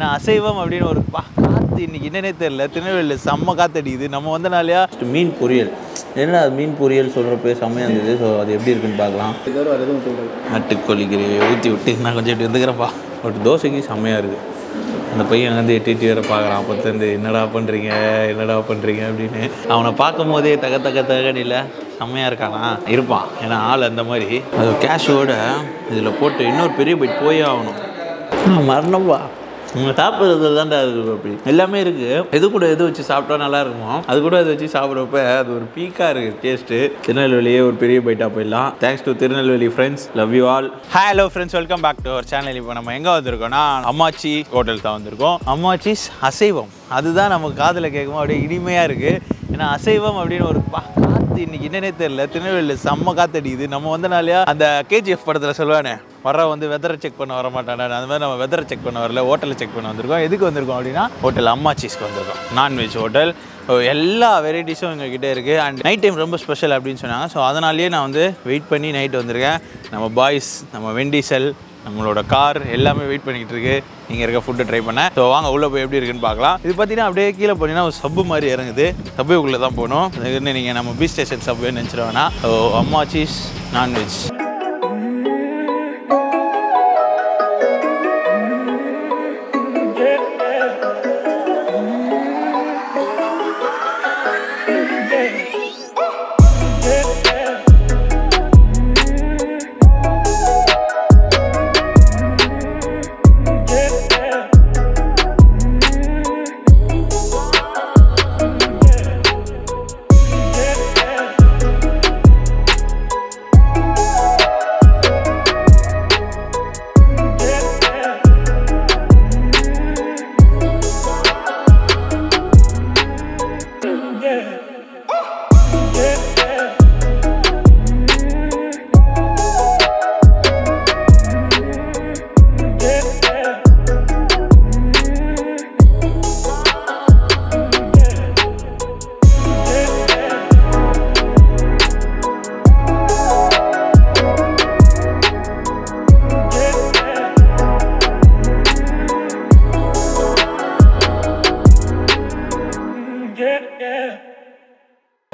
Meen poriyal. Meen poriyal சொல்றப்ப சமையா இருந்துது. So அது எப்படி இருக்குன்னு பார்க்கலாம். இதோ வரது உங்களுக்கு நாட்டுக்கோழி கிரேவி ஊத்தி விட்டு நான் கொஞ்சம் எடுத்து எடுக்கறப்பா. ஒரு தோசைக்கு சமையா இருக்கு. அந்த பையன் வந்து எட்டிட்டி வேற பார்க்கறான். அப்போ வந்து என்னடா பண்றீங்க அப்படினே. அவனை பாக்கும்போதே தகதகதகன்னு இல்ல சமையா இருக்கானா? இருப்பான். ஏனா ஆள் அந்த மாதிரி. அது கேஷோட இதல போட்டு இன்னொரு பெரிய பைட் போய் ஆவணும். மரணம்பா. சாப்பிடுறது தான்டா இருக்கு அப்படி எல்லாமே இருக்கு எது கூட எது வச்சு சாப்பிட்டா நல்லா இருக்கும் அது கூட அது வச்சு சாப்பிட்றப்ப அது ஒரு பீக்கா இருக்கு டேஸ்ட்டு திருநெல்வேலியே ஒரு பெரிய பைட்டா போயிடலாம் thanks to Tirunelveli friends love you all hello friends welcome back to our channel இப்போ நம்ம எங்கே வந்திருக்கோம்னா அம்மாச்சி ஹோட்டல் தான் வந்திருக்கோம் அம்மாச்சிஸ் அசைவம் அதுதான் நம்ம காதில் கேட்கும்போது அப்படியே இனிமையாக இருக்குது ஏன்னா அசைவம் அப்படின்னு ஒரு காற்று இன்னைக்கு என்னன்னே தெரியல திருநெல்வேலியில் செம்ம காத்தடிக்குது நம்ம வந்தனாலையா அந்த கேஜிஎஃப் படத்தில் சொல்லுவானே வர வந்து வெதரை செக் பண்ண வர மாட்டானே அந்த மாதிரி நம்ம வெதரை செக் பண்ண வரல ஹோட்டலை செக் பண்ண வந்திருக்கோம் எதுக்கு வந்திருக்கோம் அப்படின்னா ஹோட்டல் அம்மாச்சிஸ்க்கு வந்திருக்கோம் நான்வெஜ் ஹோட்டல் எல்லா வெரைட்டிஸும் எங்ககிட்ட இருக்குது அண்ட் நைட் டைம் ரொம்ப ஸ்பெஷல் அப்படின்னு சொன்னாங்க ஸோ அதனாலேயே நான் வந்து வெயிட் பண்ணி நைட் வந்திருக்கேன் நம்ம பாய்ஸ் நம்ம வெண்டிசல் நம்மளோட கார் எல்லாமே வெயிட் பண்ணிக்கிட்டு இருக்கு இங்கே இருக்க ஃபுட்டு ட்ரை பண்ணேன் ஸோ வாங்க உள்ளே போய் எப்படி இருக்குன்னு பார்க்கலாம் இது பார்த்தீங்கன்னா அப்படியே கீழே போனீங்கன்னா ஒரு சப்பு மாதிரி இறங்குது சப்பு உள்ளே தான் போகணும் அதுக்குன்னு நீங்கள் நம்ம பீச் ஸ்டேஷன் சப்பு நினச்சிடுவேன்னா so Ammachi's non veg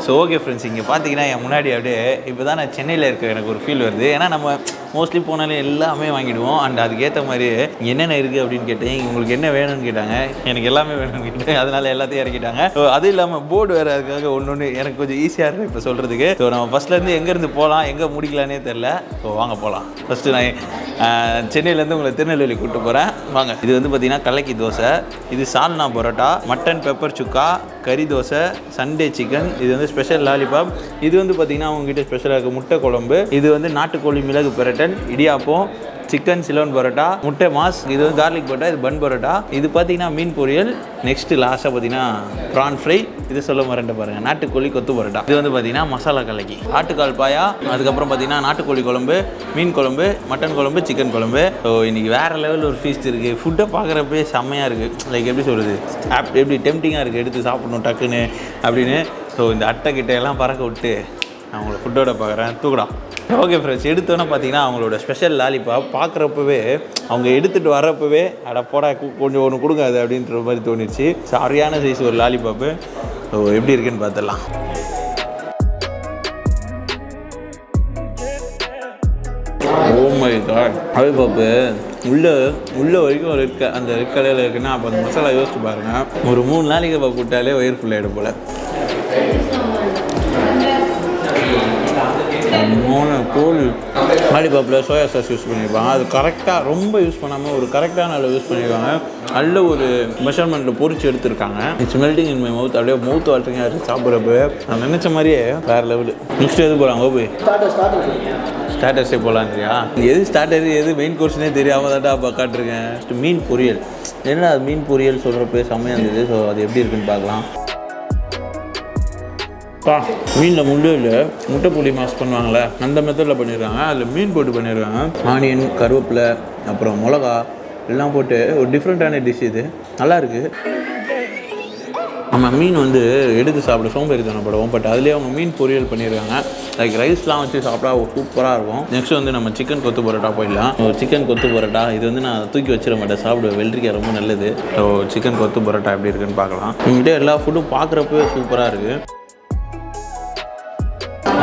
so okay friends இங்கே பார்த்தீங்கன்னா என் முன்னாடி அப்படியே இப்போ தான் நான் சென்னையில் இருக்க எனக்கு ஒரு ஃபீல் வருது ஏன்னா நம்ம மோஸ்ட்லி போனாலே எல்லாமே வாங்கிடுவோம் அண்ட் அதுக்கேற்ற மாதிரி என்னென்ன இருக்குது அப்படின்னு கேட்டேன் உங்களுக்கு என்ன வேணும்னு கேட்டாங்க எனக்கு எல்லாமே வேணும்னு கேட்டேன் அதனால் எல்லாத்தையும் இறக்கிட்டாங்க ஸோ அது இல்லாமல் போர்டு வேறு அதுக்காக ஒன்று ஒன்று எனக்கு கொஞ்சம் ஈஸியாக இருக்குது இப்போ சொல்கிறதுக்கு ஸோ நம்ம ஃபஸ்ட்லேருந்து எங்கேருந்து போகலாம் எங்கே முடிக்கலான்னே தெரில ஸோ வாங்க போகலாம் ஃபஸ்ட்டு நான் சென்னையிலேருந்து உங்களை திருநெல்வேலி கூப்பிட்டு போகிறேன் வாங்க இது வந்து பார்த்திங்கன்னா கலக்கி தோசை இது சால்னா பரோட்டா மட்டன் பெப்பர் சுக்கா கறி தோசை சண்டே சிக்கன் இது வந்து ஸ்பெஷல் லாலிபாப் இது வந்து பார்த்தீங்கன்னா அவங்ககிட்ட ஸ்பெஷலாக இருக்குது முட்டை குழம்பு இது வந்து நாட்டுக்கோழி மிளகு பிரட்டன் இடியாப்பம் சிக்கன் சிலோன் பரோட்டா முட்டை மாஸ் இது வந்து கார்லிக் பரோட்டா இது பன் பரோட்டா இது பார்த்தீங்கன்னா மீன் பொரியல் நெக்ஸ்ட்டு லாஸ்ட்டாக பார்த்தீங்கன்னா ப்ரான் ஃப்ரை இது சொல்ல மறந்துட்டு பாருங்கள் நாட்டுக்கோழி கொத்து பரோட்டா இது வந்து பார்த்தீங்கன்னா மசாலா கலக்கி ஆட்டுக்கால் பாயா அதுக்கப்புறம் பார்த்தீங்கன்னா நாட்டுக்கோழி குழம்பு மீன் குழம்பு மட்டன் குழம்பு சிக்கன் குழம்பு ஸோ இன்றைக்கி வேறு லெவலில் ஒரு ஃபீஸ்ட் இருக்குது ஃபுட்டை பார்க்குறப்பே செம்மையாக இருக்குது லைக் எப்படி சொல்கிறது எப்படி டெம்டிங்காக இருக்குது எடுத்து சாப்பிடணும் டக்குன்னு அப்படின்னு ஸோ இந்த அட்டை கிட்ட எல்லாம் பறக்க விட்டு நான் உங்களை ஃபுட்டோட பார்க்குறேன் தூக்குடா ஓகே ஃப்ரெண்ட்ஸ் எடுத்தோன்னே பார்த்தீங்கன்னா அவங்களோட ஸ்பெஷல் லாலிபாப் பார்க்குறப்பவே அவங்க எடுத்துகிட்டு வர்றப்பவே அட போடா கொஞ்சம் ஒன்று கொடுக்காது அப்படின்ற மாதிரி தோணிடுச்சு சரியான சைஸ் ஒரு லாலிபாப்பு ஸோ எப்படி இருக்குன்னு பார்த்துடலாம் லாலிபாப்பு உள்ளே உள்ளே வரைக்கும் ஒரு இருக்க அந்த கடையில் இருக்குன்னா அப்போ அந்த மசாலா யோசிச்சு பாருங்கள் ஒரு 3 நாளைக்கு பாப்பு விட்டாலே ஒயர் ஃபுல்லாகிடும் போல் கோல் லாலிபாப்பில் சோயா சாஸ் யூஸ் பண்ணியிருப்பாங்க அது கரெக்டாக ரொம்ப யூஸ் பண்ணாமல் ஒரு கரெக்டான அளவு யூஸ் பண்ணியிருக்காங்க நல்ல ஒரு மெஷர்மெண்ட்டில் பொறிச்சு எடுத்துருக்காங்க it's melting in my mouth அப்படியே மவுத் வாட்டரிங்காக இருக்குது சாப்பிட்றப்பவே நான் நினச்ச மாதிரியே வேறு லெவலு நெக்ஸ்ட் எது போகிறாங்க போய் ஸ்டார்டர்ஸே போகலான்றியா எது ஸ்டார்டர் எது மெயின் கோர்ஸ்னே தெரியாமல் தான்டா அப்போ காட்டிருக்கேன் நெக்ஸ்ட்டு மீன் பொரியல் ஏன்னா அது மீன் பொரியல் சொல்கிறப்ப செம்மையாக இருந்தது ஸோ அது எப்படி இருக்குன்னு பார்க்கலாம் மீனில் முள்ளே இல்லை முட்டை புளி மாஸ் பண்ணுவாங்களே அந்த மெத்தடில் பண்ணிடுறாங்க அதில் மீன் போட்டு பண்ணிடுறாங்க ஆனியன் கருவேப்பிலை அப்புறம் மிளகா எல்லாம் போட்டு ஒரு டிஃப்ரெண்ட்டான டிஷ் இது நல்லாயிருக்கு நம்ம மீன் வந்து எடுத்து சாப்பிட சோம்பேறி தனப்படுவோம். பட் அதுலேயே அவங்க மீன் பொரியல் பண்ணியிருக்காங்க. லைக் ரைஸ்லாம் வச்சு சாப்பிட்டா சூப்பராக இருக்கும். நெக்ஸ்ட் வந்து நம்ம சிக்கன் கொத்து பரோட்டா போயிடலாம். சிக்கன் கொத்து பரோட்டா இது வந்து நான் தூக்கி வச்சிட மாட்டேன், சாப்பிடுவேன். வெள்ளரிக்காய் ரொம்ப நல்லது. ஸோ சிக்கன் கொத்து பரோட்டா எப்படி இருக்குன்னு பார்க்கலாம். இங்கிட்ட எல்லா ஃபுட்டும் பார்க்குறப்பவே சூப்பராக இருக்குது.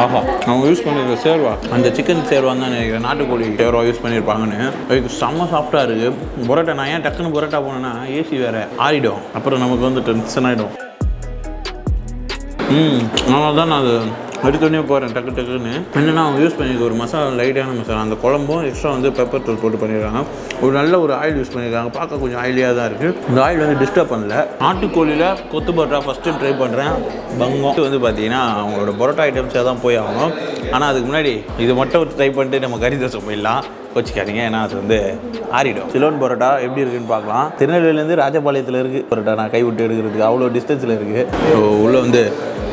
ஆஹா, அவங்க யூஸ் பண்ணியிருக்க சேர்வா, அந்த சிக்கன் சேர்வான்னு தான் நினைக்கிறேன். நாட்டுக்கோழி சேர்வா யூஸ் பண்ணியிருப்பாங்கன்னு. அதுக்கு செம்ம சாஃப்டாக இருக்குது பரோட்டா. நான் ஏன் டக்குன்னு பரோட்டா போனேன்னா ஏசி வேறு ஆறிடும், அப்புறம் நமக்கு வந்து டென்ஷன் ஆகிடும். அதனால தான் நான் அது எடுத்தோடனே போகிறேன் டக்கு டக்குன்னு. என்னென்னா அவங்க யூஸ் பண்ணியிருக்க ஒரு மசாலா, லைட்டான மசாலா. அந்த குழம்பும் எக்ஸ்ட்ரா வந்து பெப்பர் தூள் போட்டு பண்ணிடுறாங்க. ஒரு நல்ல ஒரு ஆயில் யூஸ் பண்ணியிருக்காங்க. பார்க்க கொஞ்சம் ஆயிலியாக தான் இருக்குது. இந்த ஆயில் வந்து டிஸ்டர்ப் பண்ணல. நாட்டுக்கோழியில் கொத்து பரோட்டா ஃபஸ்ட் டைம் ட்ரை பண்ணுறேன். பங்கம் வந்து பார்த்தீங்கன்னா அவங்களோட பரோட்டா ஐட்டம்ஸாக தான் போய் ஆகணும். ஆனால் அதுக்கு முன்னாடி இது மட்டும் ட்ரை பண்ணிட்டு நம்ம கறி தோசை போயிடலாம். கோச்சிக்காதீங்க, ஏன்னா அது வந்து ஆறிடும். சிலோன் பரோட்டா எப்படி இருக்குன்னு பார்க்கலாம். திருநெல்வேலியிலேருந்து ராஜபாளையத்தில் இருக்குது பரோட்டா. நான் கைவிட்டு எடுக்கிறதுக்கு அவ்வளோ டிஸ்டன்ஸில் இருக்குது. ஸோ உள்ளே வந்து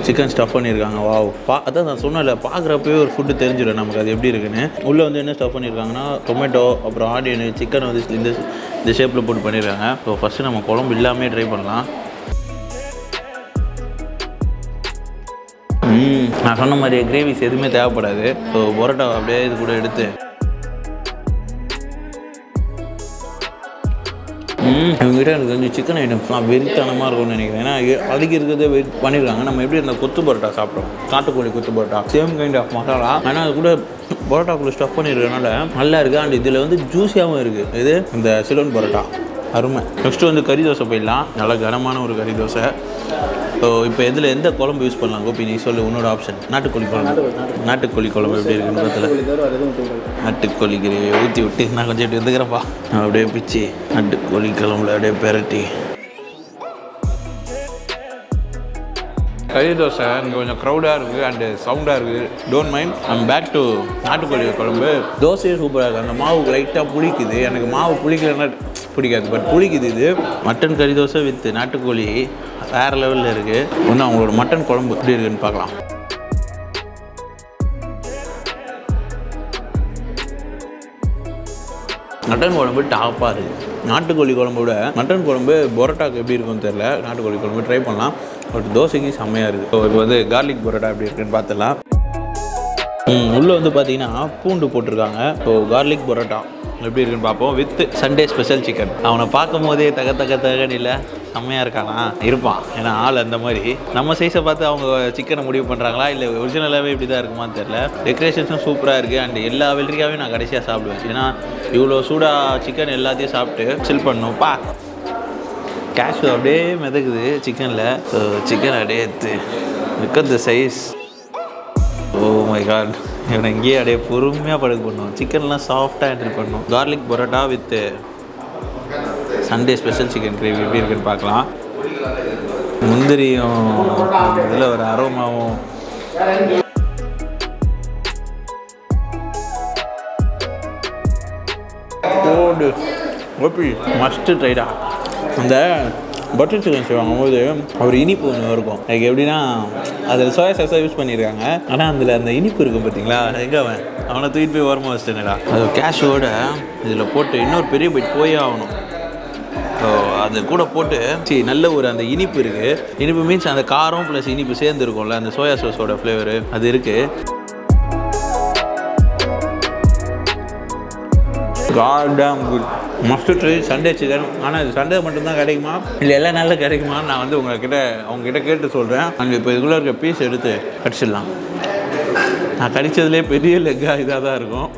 சிக்கன் ஸ்டஃப் பண்ணியிருக்காங்க. வாவ், அதான் நான் சொன்னல, பார்க்குறப்பவே ஒரு ஃபுட்டு தெரிஞ்சிடும் நமக்கு அது எப்படி இருக்குன்னு. உள்ளே வந்து என்ன ஸ்டஃப் பண்ணியிருக்காங்கன்னா டொமேட்டோ, அப்புறம் ஆனியனு, சிக்கன் வந்து இந்த ஷேப்பில் போட்டு பண்ணியிருக்காங்க. ஸோ ஃபஸ்ட்டு நம்ம குழம்பு எல்லாமே ட்ரை பண்ணலாம். நான் சொன்ன மாதிரி கிரேவிஸ் எதுவுமே தேவைப்படாது. ஸோ பரோட்டா அப்படியே இது கூட எடுத்து இவங்ககிட்ட எனக்கு கொஞ்சம் சிக்கன் ஐட்டம்ஸ்லாம் வெறித்தனமாக இருக்கும்னு நினைக்கிறேன். ஏன்னா அதுக்கு இருக்கிறதே வெயிட் பண்ணியிருக்காங்க. நம்ம எப்படி அந்த கொத்து பரோட்டா சாப்பிட்டோம், நாட்டுக்கோழி கொத்து parotta, same kind of masala. ஆனால் அது கூட பரோட்டாக்குள்ளே ஸ்டஃப் பண்ணியிருக்கனால நல்லா இருக்குது. அண்ட் இதில் வந்து ஜூஸியாகவும் இருக்குது. இது இந்த சிலோன் பரோட்டா அருமை. நெக்ஸ்ட்டு வந்து கறி தோசை போயிடலாம். நல்லா கனமான ஒரு கறி தோசை. ஸோ இப்போ இதில் எந்த குழம்பு யூஸ் பண்ணலாம் கோபி, நீ சொல்லு உன்னோட ஆப்ஷன். நாட்டுக்கோழி குழம்பு. நாட்டுக்கோழி குழம்பு எப்படி இருக்குன்னு பார்த்துல நாட்டுக்கோழி கிரேவி ஊற்றி விட்டு நான் கொஞ்சம் இப்படி வந்துக்கிறப்பா, நான் அப்படியே பிச்சு நாட்டுக்கோழி குழம்புல அப்படியே பெரட்டி. கறி தோசை இங்கே கொஞ்சம் க்ரௌடாக இருக்குது அண்டு சவுண்டாக இருக்குது. Don't mind, I'm back to நாட்டுக்கோழி குழம்பு. தோசையே சூப்பராக இருக்குது. அந்த மாவு லைட்டாக புளிக்குது. எனக்கு மாவு புளிக்கலன்னா பிடிக்காது, பட் புளிக்குது. இது மட்டன் கறி தோசை வித் நாட்டுக்கோழி வேறு லெவலில் இருக்குது. ஒன்று அவங்களோட மட்டன் குழம்பு எப்படி இருக்குன்னு பார்க்கலாம். மட்டன் குழம்பு டாப்பாக இருக்குது. நாட்டுக்கோழி குழம்போட மட்டன் குழம்பு பரோட்டாக்கு எப்படி இருக்குன்னு தெரில. நாட்டுக்கோழி குழம்பு ட்ரை பண்ணலாம், பட் தோசைக்கு செம்மையாக இருக்குது. இப்போ வந்து கார்லிக் பரோட்டா எப்படி இருக்குன்னு பார்த்துலாம். உள்ளே வந்து பார்த்தீங்கன்னா பூண்டு போட்டிருக்காங்க. ஸோ கார்லிக் பரோட்டா எப்படி இருக்குன்னு பார்ப்போம் வித் சண்டே ஸ்பெஷல் சிக்கன். அவனை பார்க்கும் போதே தகன்னு இல்லை, செம்மையாக இருக்கானா இருப்பான். ஏன்னா ஆள் அந்த மாதிரி. நம்ம சைஸை பார்த்து அவங்க சிக்கனை முடிவு பண்ணுறாங்களா இல்லை ஒரிஜினலாகவே இப்படி தான் இருக்குமான்னு தெரில. டெக்கரேஷன்ஸும் சூப்பராக இருக்குது. அண்ட் எல்லா வெள்ளரிக்காவையும் நான் கடைசியாக சாப்பிடுவேன். ஏன்னா இவ்வளோ சூடாக சிக்கன் எல்லாத்தையும் சாப்பிட்டு சில் பண்ணோம்ப்பா. கேஷ் அப்படியே மிதக்குது சிக்கனில். ஸோ சிக்கன் அப்படியே மிக்க சைஸ். ஓ மை காட், இவனை இங்கேயே அப்படியே பொறுமையாக படுக்க பண்ணுவோம். சிக்கன்லாம் சாஃப்டாக ஹேண்டில் பண்ணும். Garlic parotta with Sunday special chicken gravy எப்படி இருக்குன்னு பார்க்கலாம். முந்திரியும் இதில் ஒரு அரோமாவும். OP must ட்ரைடா. அந்த பட்டர் சிக்கன் செய்வாங்க போது ஒரு இனிப்பு ஒன்று இருக்கும். லைக் எப்படின்னா அதில் சோயா சாஸாக யூஸ் பண்ணியிருக்காங்க. ஆனால் அதில் அந்த இனிப்பு இருக்கும் பார்த்தீங்களா. எங்கே அவன் அவனை தூக்கிட்டு போய் ஓரமாக வச்சுட்டேனடா. அது கேஷோட இதில் போட்டு இன்னொரு பெரிய பைட் போயே ஆகணும். ஸோ அது கூட போட்டு சரி நல்ல ஒரு அந்த இனிப்பு இருக்குது. இனிப்பு மீன்ஸ் அந்த காரம் ப்ளஸ் இனிப்பு சேர்ந்து இருக்கும்ல, அந்த சோயா சாஸோட ஃப்ளேவரு அது இருக்குது. கார்டாம் good must try Sunday chicken. ஆனால் இது சண்டே மட்டும்தான் கிடைக்குமா இல்லை எல்லா நாளில் கிடைக்குமா, நான் வந்து அவங்கக்கிட்ட கேட்டு சொல்கிறேன். அங்கே இப்போ இதுக்குள்ளே இருக்க பீஸ் எடுத்து கடிச்சிடலாம். நான் கடித்ததுலேயே பெரிய லெக்காக இதாக தான் இருக்கும்.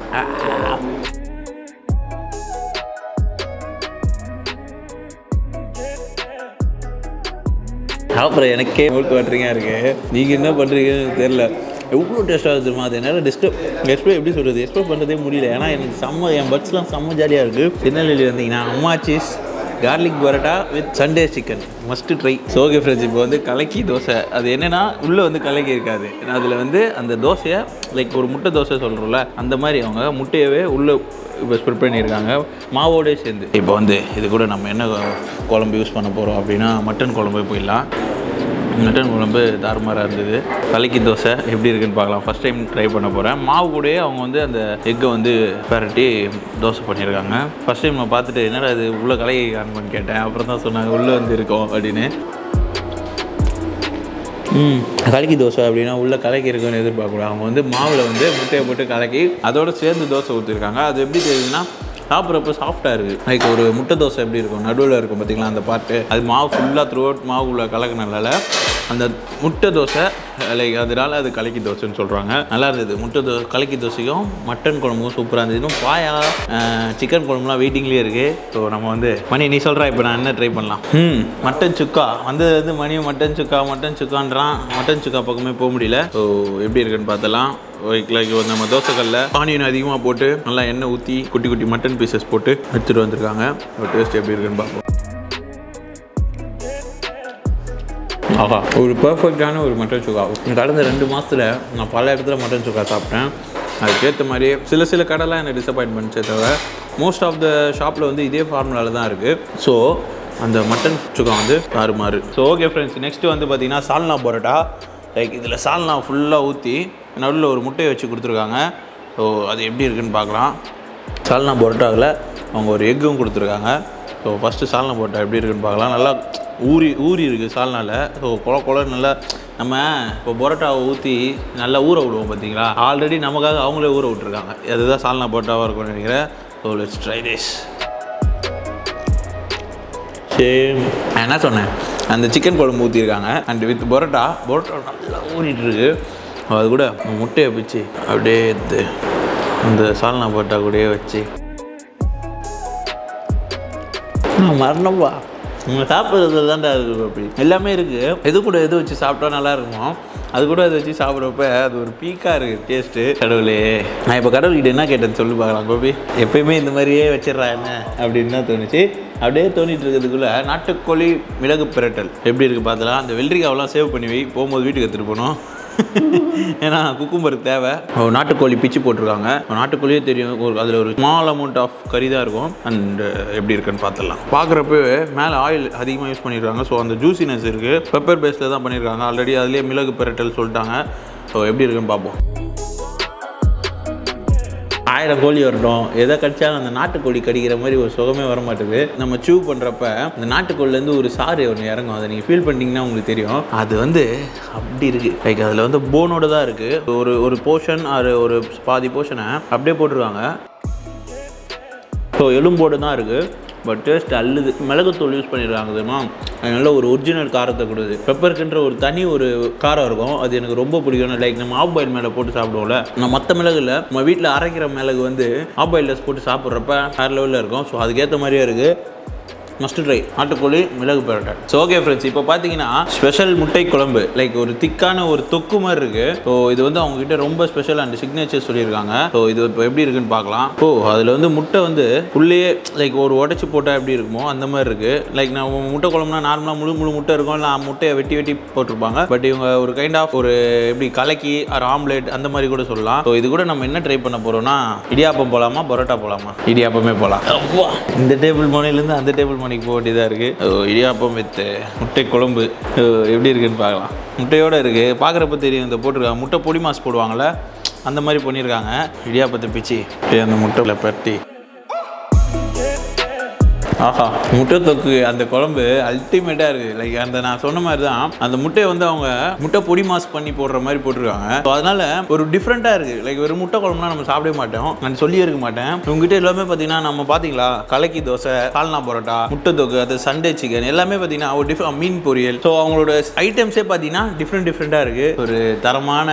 அப்புறம் எனக்கே மூக்கு வாட்டுறீங்க இருக்குது. நீங்கள் என்ன பண்ணுறீங்கன்னு தெரில. எவ்வளோ டேஸ்ட்டாக இருக்குமா அது என்னால் எக்ஸ்பிளை எப்படி சொல்கிறது, எக்ஸ்பிளை பண்ணுறதே முடியல. ஏன்னா எனக்கு என் பட்ஸ்லாம் செம்ம ஜாலியாக இருக்குது. திருநெல்வேலி வந்தீங்கன்னா Ammachi's garlic parotta with Sunday chicken must try. So okay friends, இப்போ வந்து கலக்கி தோசை. அது என்னென்னா உள்ளே வந்து கலக்கி இருக்காது. ஏன்னா அதில் வந்து அந்த தோசையை லைக் ஒரு முட்டை தோசை சொல்கிறோம்ல அந்த மாதிரி அவங்க முட்டையவே உள்ளே இப்போ ஸ்ப்ரெட் பண்ணியிருக்காங்க மாவோடே சேர்ந்து. இப்போ வந்து இது கூட நம்ம என்ன குழம்பு யூஸ் பண்ண போகிறோம் அப்படின்னா மட்டன் குழம்பு போயிடலாம். மட்டன் குழம்பு தாறுமாறாக இருந்தது. கலக்கி தோசை எப்படி இருக்குன்னு பார்க்கலாம். ஃபஸ்ட் டைம் ட்ரை பண்ண போகிறேன். மாவு கூடயே அவங்க வந்து அந்த எக்கை வந்து பரட்டி தோசை பண்ணியிருக்காங்க. ஃபஸ்ட் டைம் நான் பார்த்துட்டு என்னடா அது உள்ளே கலக்கி காணுமான்னு கேட்டேன். அப்புறம் தான் சொன்னாங்க உள்ளே வந்து இருக்கோம் அப்படின்னு. கலக்கி தோசை அப்படினா உள்ள கலக்கி இருக்குன்னு எதிர்பார்க்கக்கூடாது. அவங்க வந்து மாவுல வந்து முட்டையை போட்டு கலக்கி அதோட சேர்ந்து தோசை ஊற்றிருக்காங்க. அது எப்படி தெரியுதுன்னா சாப்பிட்றப்ப சாஃப்டாக இருக்குது. லைக் ஒரு முட்டை தோசை எப்படி இருக்கும், நடுவில் இருக்கும் பார்த்திங்களா அந்த பார்ட்டு, அது மாவு ஃபுல்லாக த்ரூ அவுட் மாவு உள்ள கலக்கினால அந்த முட்டை தோசை லைக் அதனால அது கலக்கி தோசைன்னு சொல்கிறாங்க. நல்லா இருந்தது. முட்டை தோசை கலக்கி தோசையும் மட்டன் குழம்பும் சூப்பராக இருந்தது. இன்னும் பாயா சிக்கன் குழம்புலாம் வெயிட்டிங்லேயே இருக்குது. ஸோ நம்ம வந்து மணி நீ சொல்கிறா, இப்போ நான் என்ன ட்ரை பண்ணலாம்? மட்டன் சுக்கா வந்தது வந்து மணி மட்டன் சுக்கான்றான். மட்டன் சுக்கா பக்கமே போக முடியல. ஸோ எப்படி இருக்குன்னு பார்த்தலாம். லைக் நம்ம தோசைக்கல்ல பானியும் அதிகமாக போட்டு நல்லா எண்ணெய் ஊற்றி குட்டி குட்டி மட்டன் பீசஸ் போட்டு எடுத்துகிட்டு வந்திருக்காங்க. டேஸ்ட் எப்படி இருக்குன்னு பார்ப்போம். ஆஹா, ஒரு பர்ஃபெக்டான ஒரு மட்டன் சுக்கா. கடந்த 2 மாதத்தில் நான் பல இடத்துல மட்டன் சுக்கா சாப்பிட்டேன். அதுக்கேற்ற மாதிரி சில கடைலாம் எனக்கு டிசப்பாயின்மெண்ட்ஸே தவிர மோஸ்ட் ஆஃப் த ஷாப்பில் வந்து இதே ஃபார்முலாவில் தான் இருக்குது. ஸோ அந்த மட்டன் சுக்கா வந்து மாறுமாறு. ஸோ ஓகே ஃப்ரெண்ட்ஸ், நெக்ஸ்ட்டு வந்து பார்த்திங்கன்னா சால்னா பரோட்டா. லைக் இதில் சால்னா ஃபுல்லாக ஊற்றி நடுவில் ஒரு முட்டையை வச்சு கொடுத்துருக்காங்க. ஸோ அது எப்படி இருக்குதுன்னு பார்க்கலாம். சால்னா பரோட்டாவில் அவங்க ஒரு எக்கும் கொடுத்துருக்காங்க. ஸோ ஃபஸ்ட்டு சால்னா பரோட்டா எப்படி இருக்குதுன்னு பார்க்கலாம். நல்லா ஊறி இருக்குது சால்னாவில். ஸோ குழ நல்லா நம்ம இப்போ பரோட்டாவை ஊற்றி நல்லா ஊற விடுவோம் பார்த்திங்களா. ஆல்ரெடி நமக்காக அவங்களே ஊற விட்டுருக்காங்க. அதுதான் சால்னா பரோட்டாவாக இருக்கும்னு நினைக்கிறேன். So let's try this. Same நான் என்ன சொன்னேன், அந்த சிக்கன் குழம்பு ஊற்றிருக்காங்க அண்ட் வித் பரோட்டா நல்லா ஊறிட்டுருக்கு. அது கூட முட்டையை பிச்சு அப்படியே எடுத்து அந்த சால்னா பரோட்டா கூடயே வச்சு மரணப்பா நம்ம சாப்பிட்றது தாண்டா இருக்குது. அப்படி எல்லாமே இருக்குது. எது கூட எது வச்சு சாப்பிட்டா நல்லா இருக்கும். அது கூட அதை வச்சு சாப்பிட்றப்ப அது ஒரு பீக்காக இருக்குது டேஸ்ட்டு. கடவுளே, நான் இப்போ கடவுள்கிட்ட என்ன கேட்டேன்னு சொல்லி பார்க்கலாம். கோபி எப்பயுமே இந்த மாதிரியே வச்சிடறா என்ன அப்படின்னு தான் தோணுச்சு. அப்படியே தோண்டிகிட்டு இருக்கிறதுக்குள்ளே நாட்டுக்கோழி மிளகு பிரட்டல் எப்படி இருக்குது பார்த்தலாம். அந்த வெள்ளரிக்காவெல்லாம் சேவ் பண்ணி வை, போகும்போது வீட்டுக்கு எடுத்துகிட்டு போகணும். ஏன்னா குக்கும்பர் தேவை. நாட்டுக்கோழி பிச்சு போட்டிருக்காங்க. நாட்டுக்கோழியே தெரியும். ஒரு அதில் ஒரு ஸ்மால் அமௌண்ட் ஆஃப் கறி தான் இருக்கும். அண்ட் எப்படி இருக்குன்னு பார்த்துடலாம். பார்க்குறப்பவே மேலே ஆயில் அதிகமாக யூஸ் பண்ணியிருக்காங்க. ஸோ அந்த ஜூசினஸ் இருக்குது. பெப்பர் பேஸ்டில் தான் பண்ணியிருக்காங்க. ஆல்ரெடி அதுலேயே மிளகு பிரட்டல் சொல்லிட்டாங்க. ஸோ எப்படி இருக்குன்னு பார்ப்போம். 1000 கோழி வரட்டும், எதை கடிச்சாலும் அந்த நாட்டுக்கோழி கடிக்கிற மாதிரி ஒரு சுகமே வரமாட்டேது. நம்ம சூ பண்ணுறப்ப அந்த நாட்டுக்கோழிலேருந்து ஒரு சாறு ஒன்று இறங்கும். அதை நீங்கள் ஃபீல் பண்ணிங்கன்னா உங்களுக்கு தெரியும். அது வந்து அப்படி இருக்குது. லைக் அதில் வந்து போனோடு தான் இருக்குது. ஒரு போர்ஷன் ஒரு பாதி போர்ஷனை அப்படியே போட்டுருவாங்க. ஸோ எலும்போடு தான் இருக்குது. பட் டேஸ்ட் அல்லுது. மிளகுத்தூள் யூஸ் பண்ணிடுறாங்க தெரியுமா, அதனால ஒரு ஒரிஜினல் காரத்தை கொடுது. பெப்பருக்குன்ற ஒரு தனி ஒரு காரம் இருக்கும். அது எனக்கு ரொம்ப பிடிக்கும். லைக் நம்ம ஆஃப் பாயில் மேலே போட்டு சாப்பிடுவோம்ல, நான் மற்ற மிளகுல நம்ம வீட்டில் அரைக்கிற மிளகு வந்து ஆஃப் பாயில்ஸ் போட்டு சாப்பிட்றப்ப வேறு லெவலில் இருக்கும். ஸோ அதுக்கேற்ற மாதிரியே இருக்குது. மஸ்ட் ட்ரை நாட்டுக்கோழி மிளகு பரோட்டா. ஸோ ஓகே ஃப்ரெண்ட்ஸ், இப்போ பார்த்தீங்கன்னா ஸ்பெஷல் முட்டை குழம்பு. லைக் ஒரு திக்கான ஒரு தொக்கு மாதிரி இருக்குது. ஸோ இது வந்து அவங்ககிட்ட ரொம்ப ஸ்பெஷல் அண்ட் சிக்னேச்சர் சொல்லியிருக்காங்க. ஸோ இது இப்போ எப்படி இருக்குன்னு பார்க்கலாம். ஓ, அதில் வந்து முட்டை வந்து உள்ளேயே லைக் ஒரு உடச்சி போட்டால் எப்படி இருக்குமோ அந்த மாதிரி இருக்குது. லைக் நான் முட்டை குழம்புனா நார்மலாக முழு முட்டை இருக்கும், இல்லை முட்டையை வெட்டி போட்டிருப்பாங்க. பட் இவங்க ஒரு கைண்ட் ஆஃப் ஒரு எப்படி கலக்கி ஒரு ஆம்லேட் அந்த மாதிரி கூட சொல்லலாம். ஸோ இது கூட நம்ம என்ன ட்ரை பண்ண போகிறோம்னா, இடியாப்பம் போகலாமா பரோட்டா போகலாமா? இடியாப்பமே போகலாம். இந்த டேபிள் மணிலேருந்து அந்த டேபிள் மணிக்கு போக வேண்டியதாக இருக்குது. இடியாப்பம் வித் முட்டை குழம்பு எப்படி இருக்குன்னு பார்க்கலாம். முட்டையோடு இருக்குது. பார்க்குறப்ப தெரியும் இந்த போட்டிருக்காங்க முட்டை பொடி மாஸ் போடுவாங்கள்ல, அந்த மாதிரி பண்ணியிருக்காங்க. இடியாப்பத்தை பிச்சு அந்த முட்டையில் பட்டி. ஆஹா, முட்டை தொக்கு அந்த குழம்பு அல்டிமேட்டாக இருக்குது. லைக் அந்த நான் சொன்ன மாதிரி தான் அந்த முட்டையை வந்து அவங்க முட்டை பொடி மாஸ் பண்ணி போடுற மாதிரி போட்டிருக்காங்க. ஸோ அதனால் ஒரு டிஃப்ரெண்ட்டாக இருக்குது. லைக் ஒரு முட்டை குழம்புனா நம்ம சாப்பிடவே மாட்டோம், நான் சொல்லியே இருக்க மாட்டேன். உங்ககிட்ட எல்லாமே பார்த்தீங்கன்னா நம்ம பார்த்தீங்களா கலக்கி தோசை, சால்னா பரோட்டா, முட்டை தொக்கு, அது சண்டே சிக்கன் எல்லாமே பார்த்தீங்கன்னா ஒரு மீன் பொரியல். ஸோ அவங்களோட ஐட்டம்ஸே பார்த்தீங்கன்னா டிஃப்ரெண்ட்டாக இருக்குது. ஒரு தரமான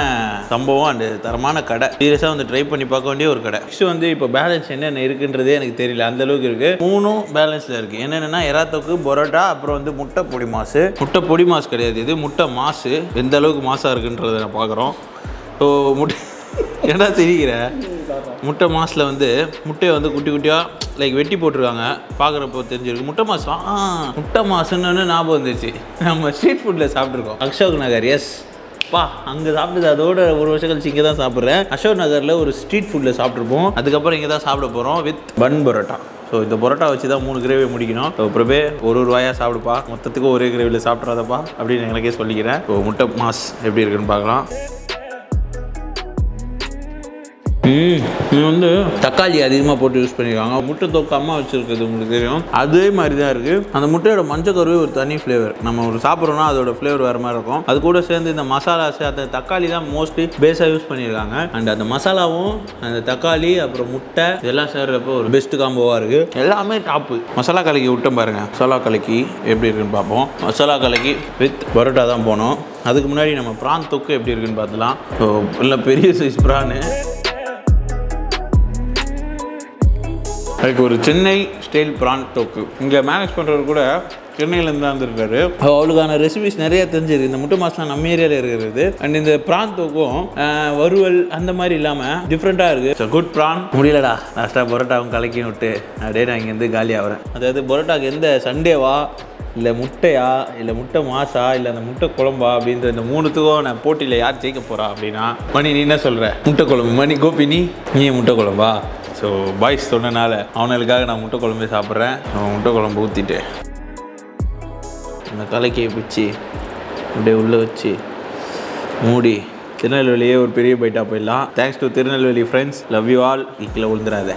சம்பவம் அண்டு தரமான கடை. சீரியஸாக வந்து ட்ரை பண்ணி பார்க்க வேண்டிய ஒரு கடை. நெக்ஸ்ட் வந்து இப்போ பேலன்ஸ் என்னென்ன இருக்குன்றதே எனக்கு தெரியல, அந்தளவுக்கு இருக்குது. 3 பேலன்ஸ் இருக்கு. என்னன்னா எறா தொக்கு, பரோட்டா, அப்புறம் வந்து முட்டை பொடி மாசு. முட்டை பொடி மாசு கிடையாது, இது முட்டை மாசு. எந்த அளவுக்கு மாசா இருக்குன்றத நான் பார்க்குறோம். ஸோ முட்டை ஏன்னா தெரிகிற முட்டை மாசில் வந்து முட்டையை வந்து குட்டி குட்டியாக லைக் வெட்டி போட்டிருக்காங்க. பார்க்குறப்போ தெரிஞ்சிருக்கு முட்டை மாசா. முட்டை மாசுன்னு ஞாபகம் வந்துச்சு. நம்ம ஸ்ட்ரீட் ஃபுட்டில் சாப்பிட்ருக்கோம். அசோக் நகர், எஸ் பா, அங்கே சாப்பிட்டது அதோட ஒரு வருஷம் கழிச்சு இங்கே தான் சாப்பிட்றேன். அசோக் நகரில் ஒரு ஸ்ட்ரீட் ஃபுட்டில் சாப்பிட்ருப்போம். அதுக்கப்புறம் இங்கே தான் சாப்பிட போகிறோம் வித் பன் பரோட்டா. ஸோ இந்த பரோட்டா வச்சு தான் 3 கிரேவி முடிக்கணும். ஸோ பிரபே ஒரு வாயாக சாப்பிடுப்பா, மொத்தத்துக்கும் ஒரே கிரேவியில் சாப்பிட்றாதப்பா அப்படின்னு எனக்கே சொல்லிக்கிறேன். ஸோ முட்டை மாஸ் எப்படி இருக்குன்னு பார்க்கலாம். இது வந்து தக்காளி அதிகமா போட்டு யூஸ் பண்ணிருக்காங்க. முட்டை தோக்காம வச்சிருக்கிறது உங்களுக்கு தெரியும். அதே மாதிரி தான் இருக்கு. அந்த முட்டையோட மஞ்சள் கருவே ஒரு தனி ஃப்ளேவர். நம்ம ஒரு சாப்பிட்றோம்னா அதோட ஃப்ளேவர் வேற மாதிரி இருக்கும். அது கூட சேர்ந்து இந்த மசாலாஸ் அந்த தக்காளி தான் மோஸ்ட்லி பேஸா யூஸ் பண்ணிருக்காங்க. அண்ட் அந்த மசாலாவும் அந்த தக்காளி அப்புறம் முட்டை இதெல்லாம் சேர்றப்போ ஒரு பெஸ்ட் காம்போவா இருக்கு. எல்லாமே டாப்பு. மசாலா கலக்கி விட்டோம் பாருங்க. மசாலா கலக்கி எப்படி இருக்குன்னு பார்ப்போம். மசாலா கலக்கி வித் பரோட்டா தான் போனோம். அதுக்கு முன்னாடி நம்ம பிரான் தொக்கு எப்படி இருக்குன்னு பார்த்துலாம். இல்லை பெரிய சைஸ் பிரானு. அதுக்கு ஒரு சென்னை ஸ்டைல் பிரான் தொக்கு. இங்கே மேனேஜ் பண்ணுறது கூட சென்னையிலேருந்து தான் இருக்காரு. அவளுக்கான ரெசிபிஸ் நிறையா தெரிஞ்சிருக்கு. இந்த முட்டை மாஸ்லாம் நம்ம ஏரியாவில் இருக்கிறது. அண்ட் இந்த பிரான் தோக்கும் வறுவல் அந்த மாதிரி இல்லாமல் டிஃப்ரெண்ட்டாக இருக்குது. குட் பிரான் முடியலடா லாஸ்ட்டாக பரோட்டாவும் கலக்கி விட்டு அப்படியே நான் இங்கேருந்து காலி ஆகிறேன். அதாவது பரோட்டாவுக்கு எந்த சண்டேவா இல்லை முட்டையா இல்லை முட்டை மாசா இல்லை அந்த முட்டை குழம்பா அப்படின்ற இந்த மூணுத்துக்கும் நான் போட்டியில் யார் ஜெயிக்க போகிறா அப்படின்னா மணி நீ என்ன சொல்கிற? முட்டை குழம்பு மணி கோபி நீ முட்டை குழம்பா? ஸோ பாய்ஸ் சொன்னனால அவனுக்காக நான் முட்டை குழம்பே சாப்பிட்றேன். அவன் முட்டை குழம்பு ஊற்றிட்டு அந்த கலக்கியை பிடிச்சி அப்படியே உள்ளே வச்சு மூடி திருநெல்வேலியே ஒரு பெரிய பைட்டாக போயிடலாம். Thanks to Tirunelveli friends, love you all. இக்கில் விழுந்துடாத.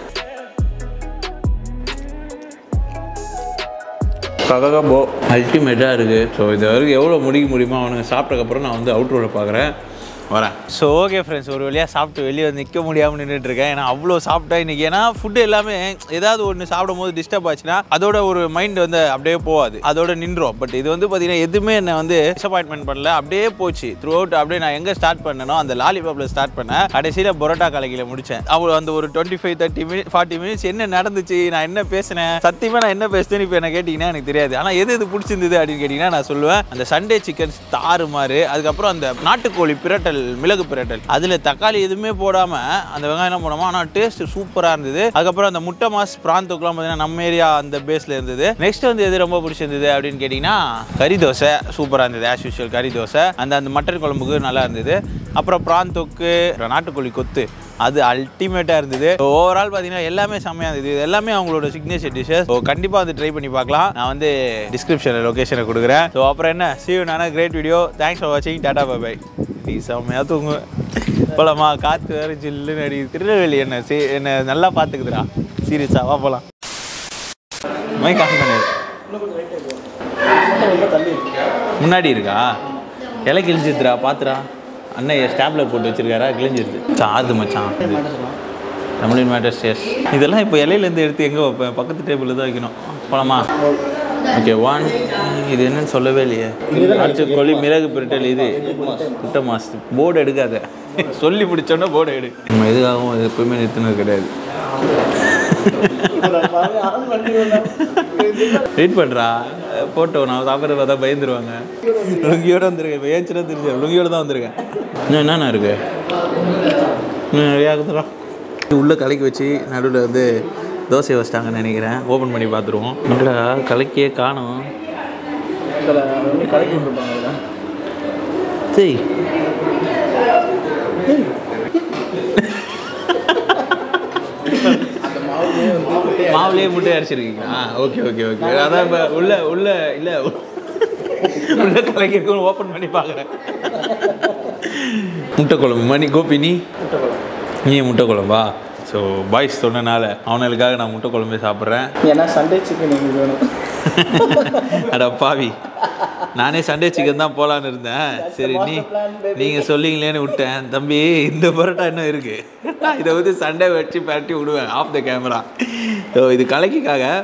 ககபோ அல்டிமேட்டாக இருக்குது. ஸோ இது வரைக்கும் எவ்வளோ முடிக்க முடியுமோ அவனுங்க சாப்பிட்டக்கப்புறம் நான் வந்து அவுட் ரோடில் பார்க்குறேன் வரேன். ஸோ ஓகே ஃப்ரெண்ட்ஸ், ஒரு வழியாக சாப்பிட்டு வெளியே வந்து நிற்க முடியாமல் நின்றுட்டுருக்கேன். ஏன்னா அவ்வளோ சாப்பிட்டா இன்றைக்கி. ஏன்னா ஃபுட்டு எல்லாமே ஏதாவது ஒன்று சாப்பிடும் போது டிஸ்டர்ப் ஆச்சுன்னா அதோட ஒரு மைண்ட் வந்து அப்படியே போகாது, அதோட நின்றோம். பட் இது வந்து பார்த்திங்கன்னா எதுவுமே என்னை வந்து டிசப்பாயின்ட்மெண்ட் பண்ணல, அப்படியே போச்சு த்ரூ அவுட். அப்படியே நான் எங்கே ஸ்டார்ட் பண்ணனோ அந்த லாலிபாப்பில் ஸ்டார்ட் பண்ணேன், கடைசியில் பரோட்டா கலக்கியில் முடித்தேன். அவ்வளோ அந்த ஒரு 25-30 மினிட்ஸ் 40 மினிட்ஸ் என்ன நடந்துச்சு, நான் என்ன பேசினேன், சத்தியமாக நான் என்ன பேசுனேன்னு இப்போ என்ன கேட்டிங்கன்னா எனக்கு தெரியாது. ஆனால் எது இது பிடிச்சிருந்தது அப்படின்னு கேட்டிங்கன்னா நான் சொல்லுவேன் அந்த சண்டே சிக்கன் தாறுமாறு, அதுக்கப்புறம் அந்த நாட்டுக்கோழி பிரட்டல், மிளகு பிரட்டல், அதில் தக்காளி எதுவுமே போடாமல் அந்த வெங்காயம் போடாமல், ஆனால் டேஸ்ட் சூப்பராக இருந்தது. அதுக்கப்புறம் அந்த முட்டை மாஸ் பிரான் தொக்குலாம் பார்த்தீங்கன்னா நம்ம ஏரியா அந்த பேஸில் இருந்தது. நெக்ஸ்ட் வந்து எது ரொம்ப பிடிச்சிருந்தது அப்படின்னு கேட்டிங்கன்னா கறி தோசை சூப்பராக இருந்தது. ஆஸ் யூஷுவல் கறி தோசை அந்த மட்டன் குழம்புக்கு நல்லா இருந்தது. அப்புறம் பிரான் தொக்கு, நாட்டுக்கோழி கொத்து, அது அல்டிமேட்டாக இருந்தது. ஓவரால் பார்த்தீங்கன்னா எல்லாமே செம்மையாக இருந்தது. இது எல்லாமே அவங்களோட சிக்னேச்சர் டிஷ்ஷஸ். ஸோ கண்டிப்பாக வந்து ட்ரை பண்ணி பார்க்கலாம். நான் வந்து டிஸ்கிரிப்ஷனில் லொக்கேஷனை கொடுக்குறேன். ஸோ அப்புறம் என்ன சீவனான கிரேட் வீடியோ. தேங்க்ஸ் ஃபார் வாட்சிங். Tata bye bye. செம்மையாக தூங்கு போலாமா? காற்று வேறு ஜில்லுன்னு அடிக்குது. திருநெல்வேலி என்ன நல்லா பார்த்துக்குதுடா. சீரியஸாக வா போகலாம். மை காசு கிடையாது முன்னாடி இருக்கா? இலை கிழிச்சிடுறா பார்த்துடா. அண்ணன் ஸ்டாப்ல போட்டு வச்சிருக்காரா? கிழிஞ்சிருது. சாது மச்சான் தமிழ் மேட்டர்ஸ். எஸ், இதெல்லாம் இப்போ இலையிலேருந்து எடுத்து எங்கே வைப்பேன்? பக்கத்து டேபிளில் தான் வைக்கணும். போலாமா? ஓகே. ஒன் இது என்னன்னு சொல்லவே இல்லையே. நாட்டுக்கோழி மிளகு பிரட்டல், இது முட்டை மாஸ். போர்டு எடுக்காத, சொல்லி பிடிச்சோன்னா போர்டு எடு. நம்ம எதுக்காகவும் எப்பவுமே நிறுத்தினது கிடையாது. வெயிட் பண்ணுறா போட்டோம். நான் சாப்பிட்றது பார்த்தா பயந்துருவாங்க. லுங்கியோடு வந்துருக்கேன் இப்போ. ஏச்சுனா தெரிஞ்சு லுங்கியோடு தான் வந்திருக்கேன். இன்னும் என்னென்ன இருக்கு? இன்னும் நிறையா இருக்குதுடா. உள்ளே கலக்கி வச்சு நடுவில் வந்து தோசை வச்சிட்டாங்கன்னு நினைக்கிறேன். ஓப்பன் பண்ணி பார்த்துருவோம். நல்லா கலக்கியே காணும். சரி மாவுலேயே முட்டை அரைச்சிருக்கீங்களா? Okay okay okay. அதான் இப்போ உள்ள உள்ள இல்லை உள்ள கலக்கிருக்கும். ஓப்பன் பண்ணி பார்க்குறேன். முட்டை குழம்பு மணி கோபி நீ முட்டை குழம்பா? ஸோ பாய்ஸ் சொன்னனால அவனுக்காக நான் முட்டை குழம்பே சாப்பிட்றேன். ஏன்னா சண்டே சிக்கன் எங்களுக்கு வேணும். அட பாவி, நானே சண்டே சிக்கன் தான் போகலான்னு இருந்தேன். சரி நீங்கள் சொல்லிங்களேன்னு விட்டேன். தம்பி இந்த பரோட்டா இன்னும் இருக்குது. இதை வந்து சண்டே வச்சு பரட்டி விடுவேன் ஆஃப் த கேமரா. ஸோ இது கலக்கிக்காக